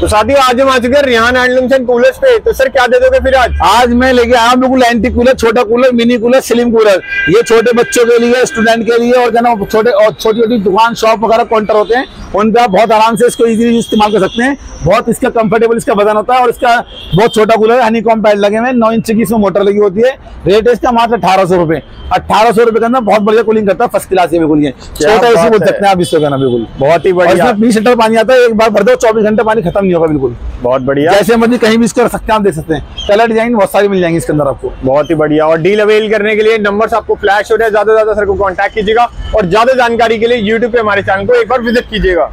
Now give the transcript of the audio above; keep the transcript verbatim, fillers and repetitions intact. तो साथियों आज हम आ चुके हैं रिहान हैंडलूम्स एंड कूलर्स पे। तो सर क्या दे दोगे फिर आज? आज मैं लेके आया हूं बिल्कुल एंटी कूलर, छोटा cooler, mini cooler, slim cooler. ये छोटे बच्चों के लिए, स्टूडेंट के लिए और जाना छोटे और छोटी छोटी दुकान, शॉप वगैरह काउंटर होते हैं, उन पर आप बहुत आराम से इसको इजीली इस्तेमाल कर सकते हैं। बहुत इसका कंफर्टेबल इसका वजन होता है और इसका बहुत छोटा कूलर है। हनीकॉम पैड लगे हुए, नौ इंच की इसमें मोटर लगी होती है। रेट है इसका मात्र अठारह सौ रुपए। अठारह सौ रुपए का ना बहुत बढ़िया कूलिंग करता है, फर्स्ट क्लास में कूलिंग है। छोटा इसी बोल सकते हैं आप इसको, कहना बिल्कुल बहुत ही बढ़िया। बीस लीटर पानी आता है, एक बार भर दो, चौबीस घंटे पानी खत्म नहीं होगा, बिल्कुल बहुत बढ़िया। जैसे मर्जी कहीं भी इसको रख सकते हैं, आप देख सकते हैं। कलर डिजाइन बहुत सारी मिल जाएंगे इसके अंदर आपको, बहुत ही बढ़िया। और डील अवेल करने के लिए नंबर्स आपको फ्लैश हो रहे हैं, ज्यादा से ज्यादा सर को कांटेक्ट कीजिएगा और ज्यादा जानकारी के लिए यूट्यूब पे हमारे चैनल को एक बार विजिट कीजिएगा।